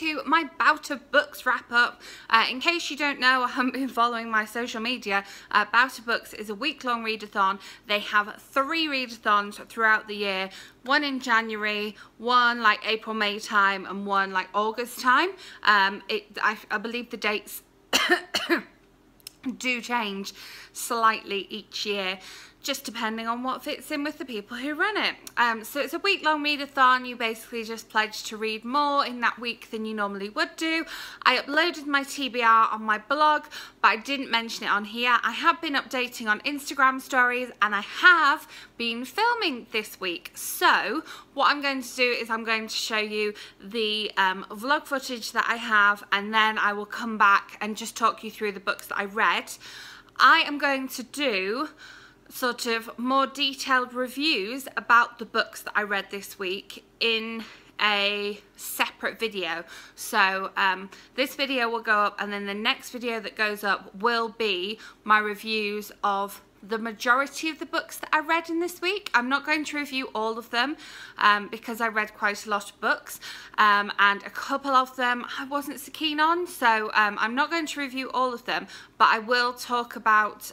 to my Bout of Books wrap up. In case you don't know or haven't been following my social media, Bout of Books is a week-long readathon. They have 3 readathons throughout the year, one in January, one like April, May time, and one like August time. I believe the dates do change slightly each year, just depending on what fits in with the people who run it. So it's a week-long readathon. You basically just pledge to read more in that week than you normally would do. I uploaded my TBR on my blog, but I didn't mention it on here. I have been updating on Instagram stories, and I have been filming this week. So what I'm going to do is I'm going to show you the vlog footage that I have, and then I will come back and just talk you through the books that I read. I am going to do sort of more detailed reviews about the books that I read this week in a separate video. So this video will go up, and then the next video that goes up will be my reviews of the majority of the books that I read in this week. I'm not going to review all of them because I read quite a lot of books, and a couple of them I wasn't so keen on, so I'm not going to review all of them, but I will talk about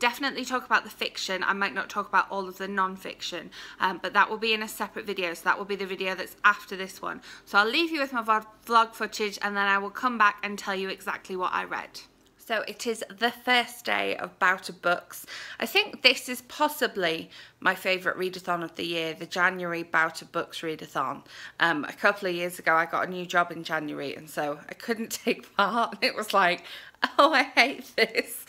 definitely talk about the fiction. I might not talk about all of the non-fiction, but that will be in a separate video, so that will be the video that's after this one. So I'll leave you with my vlog footage, and then I will come back and tell you exactly what I read. So it is the first day of Bout of Books. I think this is possibly my favourite readathon of the year, the January Bout of Books readathon. A couple of years ago I got a new job in January, and so I couldn't take part. It was like, oh, I hate this.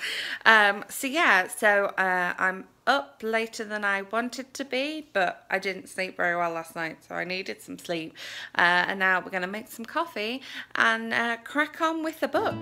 So yeah, so I'm up later than I wanted to be, but I didn't sleep very well last night, so I needed some sleep. And now we're going to make some coffee and crack on with the book.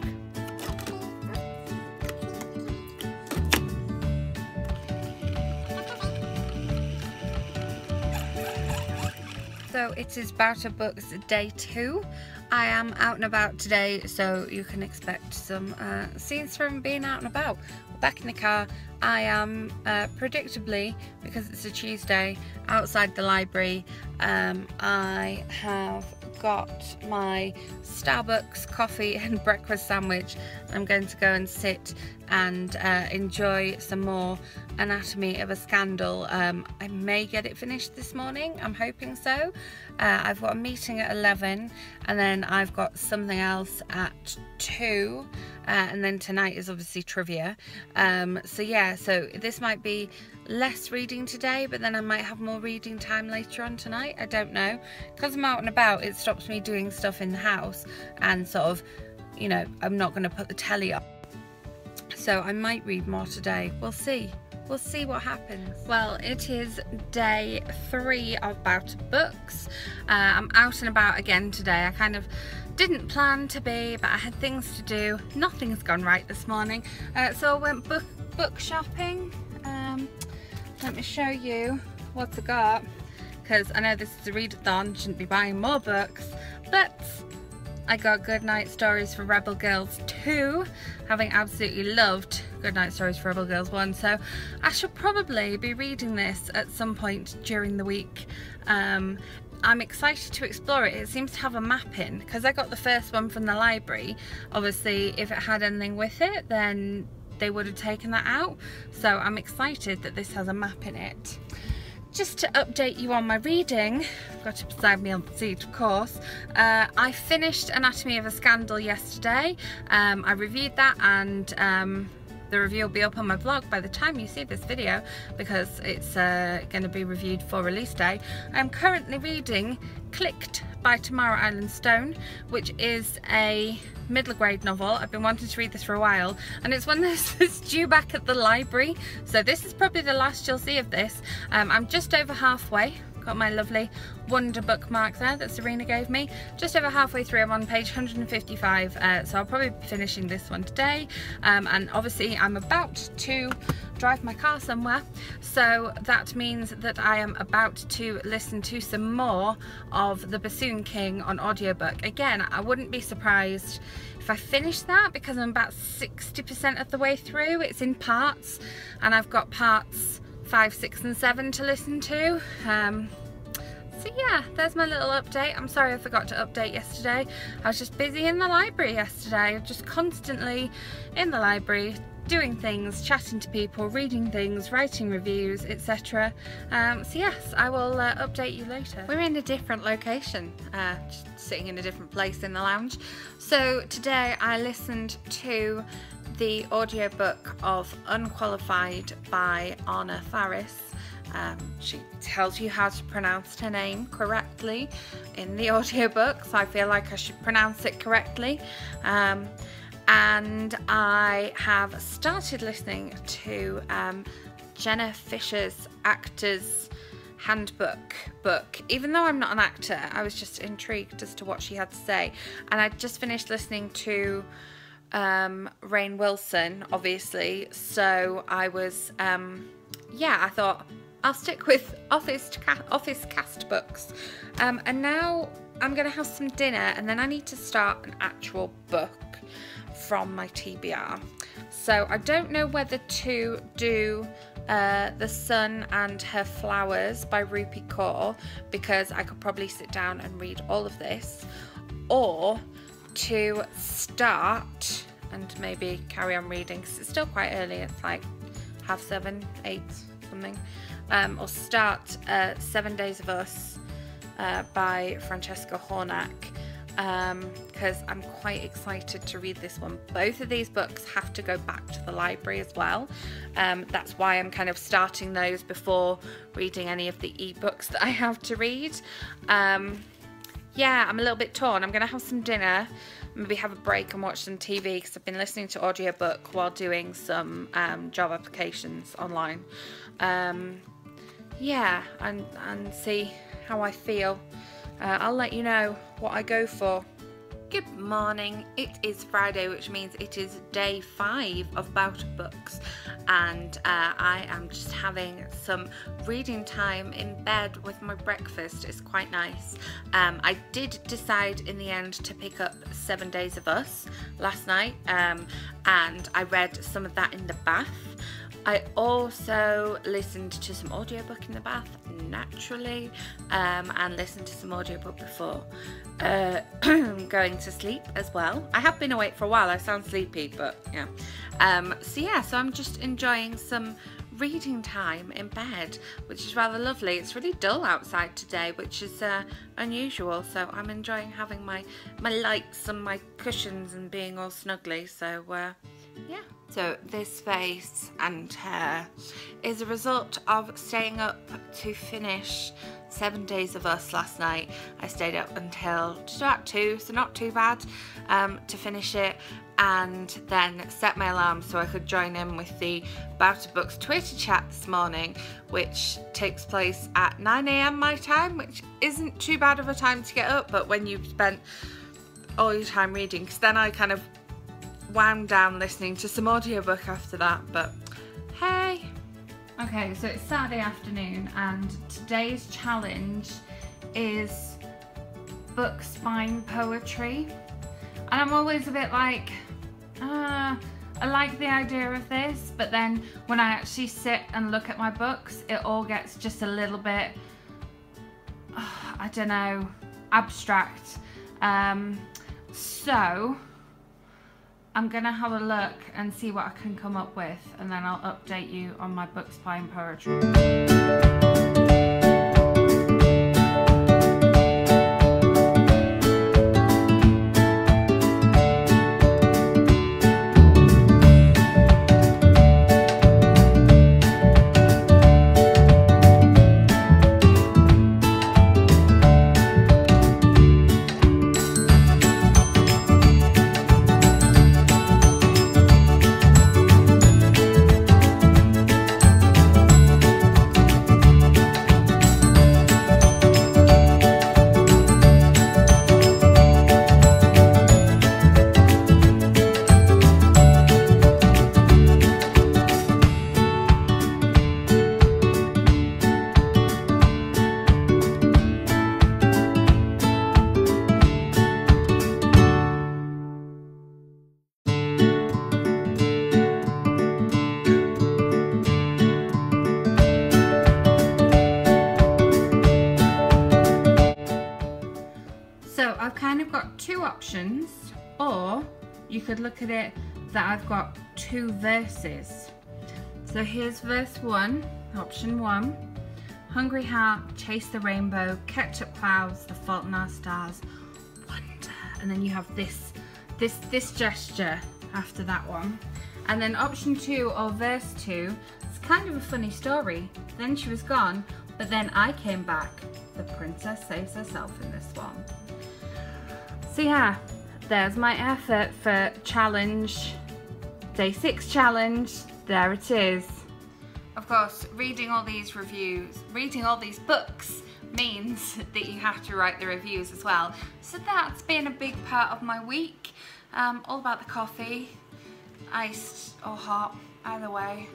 So it is Bout of Books day 2. I am out and about today, so you can expect some scenes from being out and about. We're back in the car. I am predictably, because it's a Tuesday, outside the library. I have got my Starbucks coffee and breakfast sandwich. I'm going to go and sit and enjoy some more Anatomy of a Scandal. I may get it finished this morning, I'm hoping so. I've got a meeting at 11, and then I've got something else at 2, and then tonight is obviously trivia. So yeah, so this might be less reading today, but then I might have more reading time later on tonight, I don't know. Because I'm out and about, it stops me doing stuff in the house, and sort of, you know, I'm not going to put the telly up. So I might read more today, we'll see. We'll see what happens. Well, it is day 3 of Bout of Books. I'm out and about again today. I kind of didn't plan to be, but I had things to do. Nothing's gone right this morning. So I went book shopping. Let me show you what I got, because I know this is a readathon, shouldn't be buying more books, but I got Good Night Stories for Rebel Girls 2, having absolutely loved Good Night Stories for Rebel Girls 1, so I should probably be reading this at some point during the week. I'm excited to explore it. It seems to have a map in, because I got the first one from the library. Obviously, if it had anything with it, then they would have taken that out, so I'm excited that this has a map in it. Just to update you on my reading, I've got it beside me on the seat, of course. I finished Anatomy of a Scandal yesterday. I reviewed that, and the review will be up on my blog by the time you see this video, because it's going to be reviewed for release day. I'm currently reading Click'd by Tamara Ireland Stone, which is a middle grade novel. I've been wanting to read this for a while, and it's one that's due back at the library, so this is probably the last you'll see of this. I'm just over halfway. Got my lovely Wonder bookmark there that Serena gave me. Just over halfway through, I'm on page 155, so I'll probably be finishing this one today. And obviously I'm about to drive my car somewhere, so that means that I am about to listen to some more of The Bassoon King on audiobook. Again, I wouldn't be surprised if I finish that, because I'm about 60% of the way through. It's in parts, and I've got parts 5, 6 and 7 to listen to. So yeah, there's my little update. I'm sorry I forgot to update yesterday. I was just busy in the library yesterday, just constantly in the library, doing things, chatting to people, reading things, writing reviews, etc. So yes, I will update you later. We're in a different location, just sitting in a different place in the lounge. So today I listened to the audiobook of Unqualified by Anna Faris. She tells you how to pronounce her name correctly in the audiobook, so I feel like I should pronounce it correctly. And I have started listening to Jenna Fischer's Actor's Handbook book. Even though I'm not an actor, I was just intrigued as to what she had to say. And I just finished listening to Rainn Wilson, obviously, so I was, yeah, I thought I'll stick with office cast books. And now I'm going to have some dinner, and then I need to start an actual book from my TBR. So I don't know whether to do The Sun and Her Flowers by Rupi Kaur, because I could probably sit down and read all of this, or to start and maybe carry on reading, because it's still quite early. It's like 7:30, 8:00 something. Or start 7 Days of Us by Francesca Hornak, because I'm quite excited to read this one. Both of these books have to go back to the library as well. That's why I'm kind of starting those before reading any of the ebooks that I have to read. Yeah, I'm a little bit torn. I'm going to have some dinner, maybe have a break and watch some TV, because I've been listening to audiobook while doing some job applications online. Yeah, and see how I feel. I'll let you know what I go for. Good morning. It is Friday, which means it is day 5 of Bout of Books, and I am just having some reading time in bed with my breakfast. It's quite nice. I did decide in the end to pick up 7 Days of Us last night, and I read some of that in the bath. I also listened to some audiobook in the bath, naturally, and listened to some audiobook before going to sleep as well. I have been awake for a while, I sound sleepy, but yeah. So yeah, so I'm just enjoying some reading time in bed, which is rather lovely. It's really dull outside today, which is unusual, so I'm enjoying having my lights and my cushions and being all snuggly, so yeah. So this face and hair is a result of staying up to finish 7 Days of Us last night. I stayed up until just about 2, so not too bad, to finish it, and then set my alarm so I could join in with the Bout of Books Twitter chat this morning, which takes place at 9 AM my time, which isn't too bad of a time to get up, but when you've spent all your time reading, because then I kind of wound down listening to some audiobook after that, but hey. Okay, so it's Saturday afternoon, and today's challenge is book spine poetry, and I'm always a bit like, I like the idea of this, but then when I actually sit and look at my books, it all gets just a little bit, I don't know, abstract. So I'm gonna have a look and see what I can come up with, and then I'll update you on my book spine poetry. two options, or you could look at it that I've got two verses. So here's verse one, option one. Hungry heart, chase the rainbow, catch up clouds, the fault in our stars, wonder. And then you have this gesture after that one. And then option two, or verse two, it's kind of a funny story. Then she was gone, but then I came back. The princess saves herself in this one. So yeah, there's my effort for challenge, day 6 challenge. There it is. Of course, reading all these reviews, reading all these books means that you have to write the reviews as well. So that's been a big part of my week. All about the coffee, iced or hot, either way.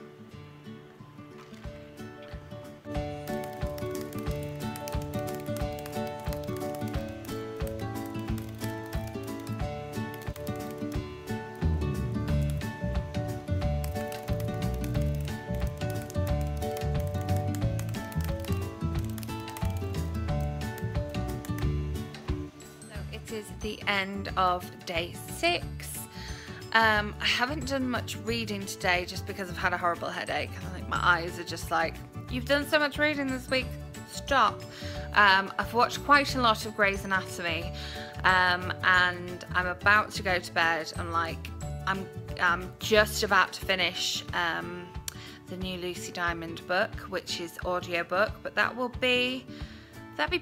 Is the end of day 6. I haven't done much reading today just because I've had a horrible headache. I think my eyes are just like, you've done so much reading this week, stop. I've watched quite a lot of Grey's Anatomy, and I'm about to go to bed. I'm just about to finish the new Lucy Diamond book, which is audiobook, but that will be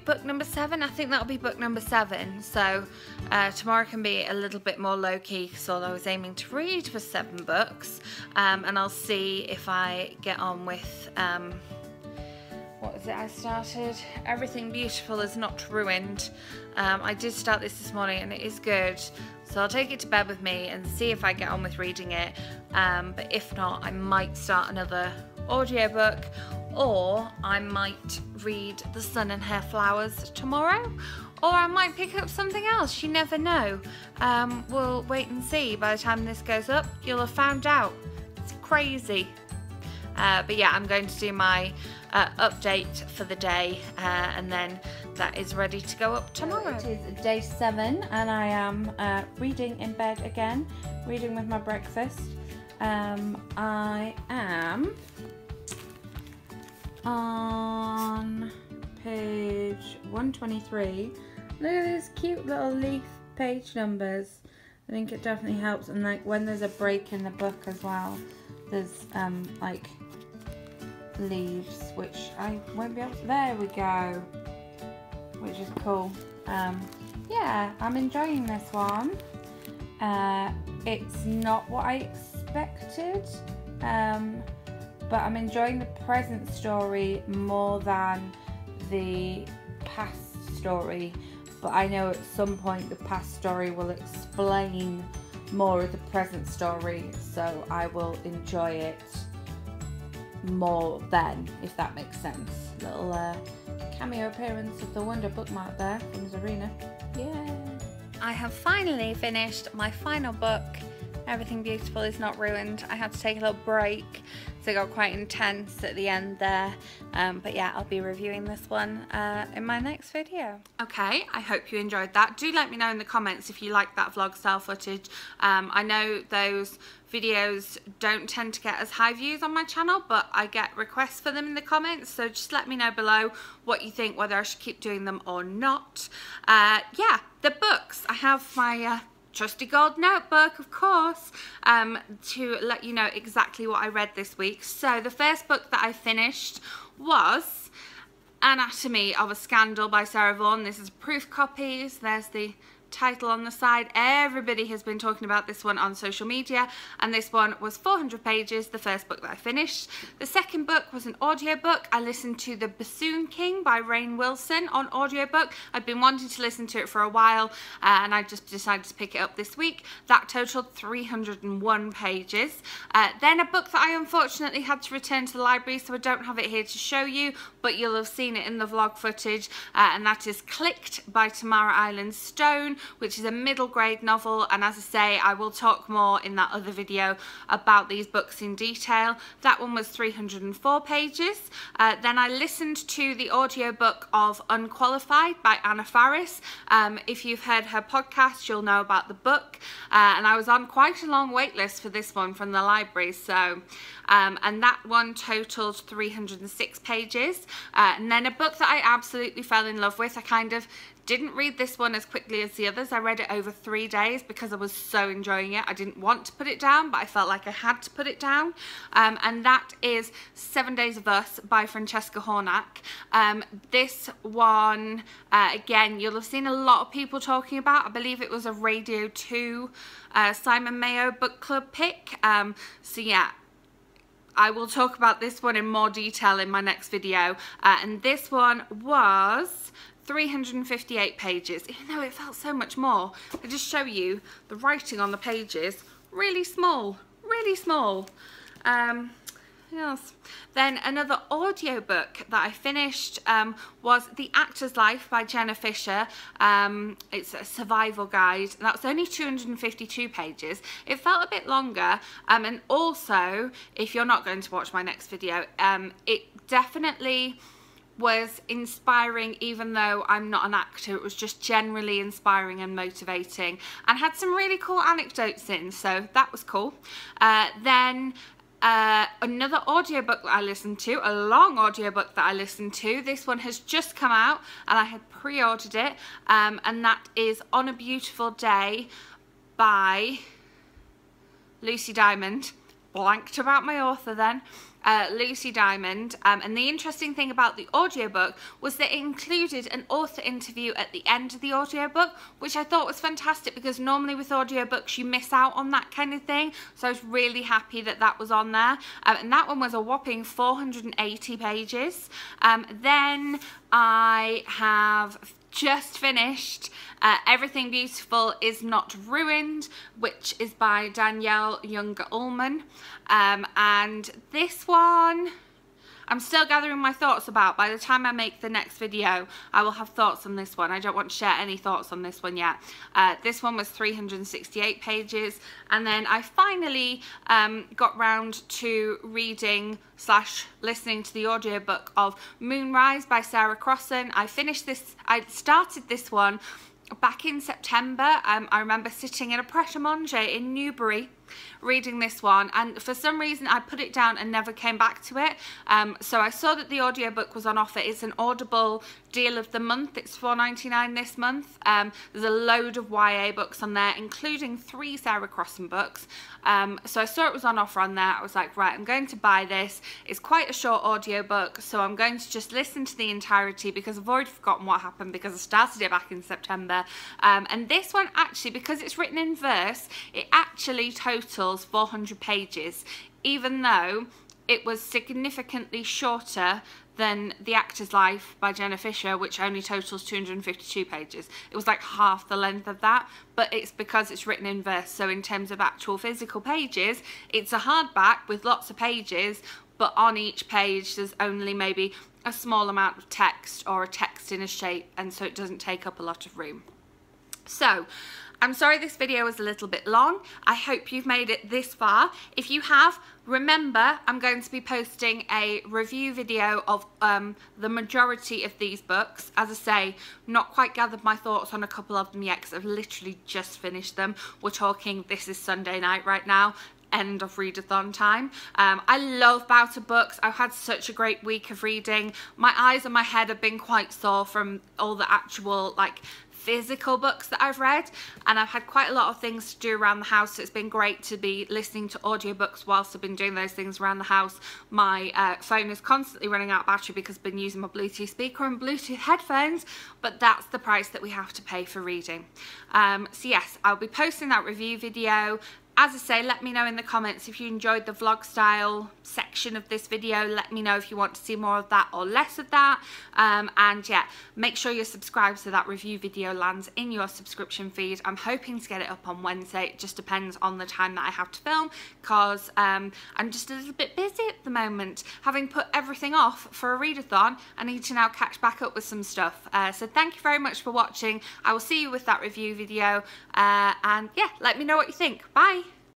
book number 7. I think that'll be book number 7. So tomorrow can be a little bit more low-key, because although I was aiming to read for 7 books, and I'll see if I get on with, what is it I started? Everything Beautiful is Not Ruined. I did start this morning and it is good. So I'll take it to bed with me and see if I get on with reading it. But if not, I might start another audiobook, or I might read The Sun and Her Flowers tomorrow, or I might pick up something else. You never know. We'll wait and see. By the time this goes up, you'll have found out. It's crazy. But yeah, I'm going to do my update for the day, and then that is ready to go up tomorrow. It is day 7 and I am reading in bed again, reading with my breakfast. I am on page 123. Look at these cute little leaf page numbers. I think it definitely helps, and like when there's a break in the book as well, there's like leaves, which I won't be able to, there we go, which is cool. Yeah, I'm enjoying this one. It's not what I expected, but I'm enjoying the present story more than the past story. But I know at some point the past story will explain more of the present story, so I will enjoy it more then, if that makes sense. Little cameo appearance of the Wonder bookmark there from Zarina. Yeah. I have finally finished my final book, Everything Beautiful is Not Ruined. I had to take a little break, so it got quite intense at the end there. But yeah, I'll be reviewing this one in my next video. Okay, I hope you enjoyed that. Do let me know in the comments if you like that vlog style footage. I know those videos don't tend to get as high views on my channel, but I get requests for them in the comments, so just let me know below what you think, whether I should keep doing them or not. Yeah, the books. I have my trusty gold notebook, of course, to let you know exactly what I read this week. So the first book that I finished was Anatomy of a Scandal by Sarah Vaughan. This is proof copies. There's the title on the side. Everybody has been talking about this one on social media, and this one was 400 pages, the first book that I finished. The second book was an audiobook. I listened to The Bassoon King by Rainn Wilson on audiobook. I've been wanting to listen to it for a while, and I just decided to pick it up this week. That totaled 301 pages. Then a book that I unfortunately had to return to the library, so I don't have it here to show you, but you'll have seen it in the vlog footage, and that is Click'd by Tamara Ireland Stone. which is a middle grade novel, and as I say, I will talk more in that other video about these books in detail. That one was 304 pages. Then I listened to the audiobook of Unqualified by Anna Faris. If you've heard her podcast, you'll know about the book, and I was on quite a long wait list for this one from the library, so and that one totaled 306 pages. And then a book that I absolutely fell in love with, I kind of didn't read this one as quickly as the others. I read it over 3 days because I was so enjoying it. I didn't want to put it down, but I felt like I had to put it down. And that is 7 Days of Us by Francesca Hornak. This one, again, you'll have seen a lot of people talking about. I believe it was a Radio 2 Simon Mayo book club pick. So yeah, I will talk about this one in more detail in my next video. And this one was 358 pages, even though it felt so much more. I just show you the writing on the pages, really small, really small. Yes. Then another audiobook that I finished was The Actor's Life by Jenna Fischer. It's a survival guide. That was only 252 pages. It felt a bit longer, and also, if you're not going to watch my next video, it definitely was inspiring. Even though I'm not an actor, it was just generally inspiring and motivating, and had some really cool anecdotes in, so that was cool. Then another audiobook that I listened to, a long audiobook that I listened to, this one has just come out and I had pre-ordered it, and that is On a Beautiful Day by Lucy Diamond. Blanked about my author then. Lucy Diamond, and the interesting thing about the audiobook was that it included an author interview at the end of the audiobook, which I thought was fantastic, because normally with audiobooks you miss out on that kind of thing, so I was really happy that that was on there. And that one was a whopping 480 pages. Then I have just finished Everything Beautiful is Not Ruined, which is by Danielle Young-Ullman, and this one I'm still gathering my thoughts about. By the time I make the next video, I will have thoughts on this one. I don't want to share any thoughts on this one yet. This one was 368 pages. And then I finally got round to reading / listening to the audiobook of Moonrise by Sarah Crossan. I finished this, I started this one back in September. I remember sitting in a pret-a-manger in Newbury reading this one, and for some reason I put it down and never came back to it. So I saw that the audiobook was on offer. It's an Audible deal of the month. It's $4.99 this month. There's a load of YA books on there, including 3 Sarah Crossan books. So I saw it was on offer on there. I was like, right, I'm going to buy this. It's quite a short audiobook, so I'm going to just listen to the entirety, because I've already forgotten what happened, because I started it back in September. And this one actually, because it's written in verse, it actually totals 400 pages, even though it was significantly shorter than The Actor's Life by Jenna Fischer, which only totals 252 pages. It was like half the length of that, but it's because it's written in verse, so in terms of actual physical pages, it's a hardback with lots of pages, but on each page there's only maybe a small amount of text, or a text in a shape, and so it doesn't take up a lot of room. So I'm sorry this video was a little bit long. I hope you've made it this far. If you have, remember, I'm going to be posting a review video of the majority of these books. As I say, not quite gathered my thoughts on a couple of them yet, because I've literally just finished them. We're talking, this is Sunday night right now, end of readathon time. I love Bout of Books. I've had such a great week of reading. My eyes and my head have been quite sore from all the actual, like, physical books that I've read, and I've had quite a lot of things to do around the house, so it's been great to be listening to audiobooks whilst I've been doing those things around the house. My phone is constantly running out of battery because I've been using my Bluetooth speaker and Bluetooth headphones, but that's the price that we have to pay for reading. So yes, I'll be posting that review video As I say, let me know in the comments if you enjoyed the vlog style section of this video. Let me know if you want to see more of that or less of that. And yeah, make sure you're subscribed so that review video lands in your subscription feed. I'm hoping to get it up on Wednesday. It just depends on the time that I have to film, because I'm just a little bit busy at the moment. Having put everything off for a readathon, I need to now catch back up with some stuff. So thank you very much for watching. I will see you with that review video. And yeah, let me know what you think. Bye.